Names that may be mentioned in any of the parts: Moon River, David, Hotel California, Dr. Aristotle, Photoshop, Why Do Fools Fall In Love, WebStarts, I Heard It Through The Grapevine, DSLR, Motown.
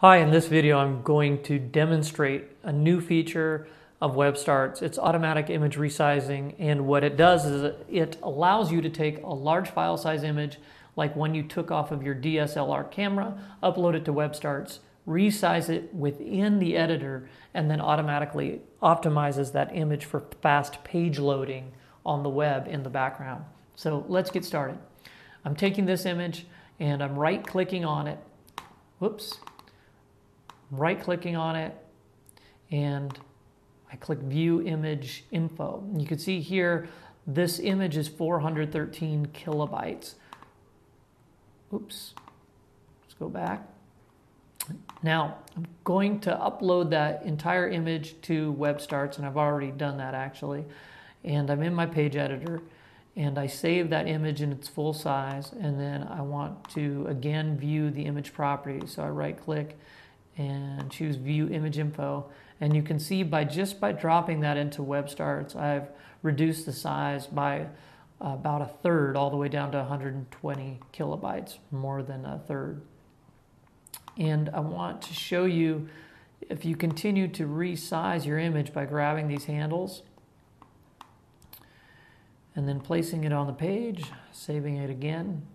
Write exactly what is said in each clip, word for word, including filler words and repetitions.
Hi, in this video I'm going to demonstrate a new feature of WebStarts. It's automatic image resizing, and what it does is it allows you to take a large file size image like one you took off of your D S L R camera, upload it to WebStarts, resize it within the editor, and then automatically optimizes that image for fast page loading on the web in the background. So let's get started. I'm taking this image and I'm right clicking on it. Whoops. Right clicking on it, and I click view image info. You can see here this image is four hundred thirteen kilobytes. Oops, let's go back. Now I'm going to upload that entire image to WebStarts, and I've already done that actually. And I'm in my page editor and I save that image in its full size, and then I want to again view the image properties. So I right click and choose view image info, and you can see by just by dropping that into WebStarts, I've reduced the size by about a third, all the way down to one hundred twenty kilobytes, more than a third. And I want to show you, if you continue to resize your image by grabbing these handles and then placing it on the page, saving it again,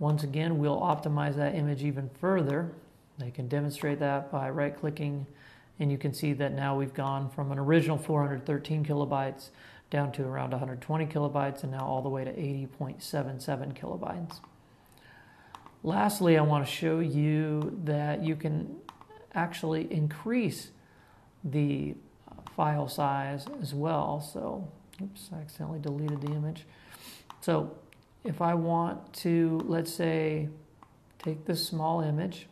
once again we'll optimize that image even further. I can demonstrate that by right-clicking, and you can see that now we've gone from an original four hundred thirteen kilobytes down to around one hundred twenty kilobytes, and now all the way to eighty point seven seven kilobytes. Lastly, I want to show you that you can actually increase the file size as well. So, oops, I accidentally deleted the image. So if I want to, let's say, take this small image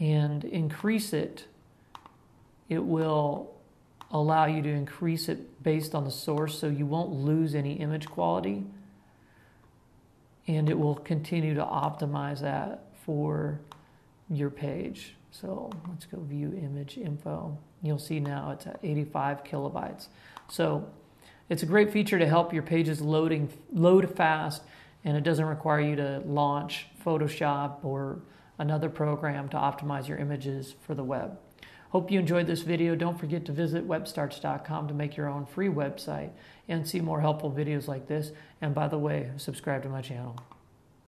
and increase it, it will allow you to increase it based on the source, so you won't lose any image quality, and it will continue to optimize that for your page. So let's go view image info. You'll see now it's at eighty-five kilobytes. So it's a great feature to help your pages loading load fast, and it doesn't require you to launch Photoshop or another program to optimize your images for the web. Hope you enjoyed this video. Don't forget to visit webstarts dot com to make your own free website and see more helpful videos like this. And by the way, subscribe to my channel.